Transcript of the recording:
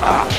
Ah!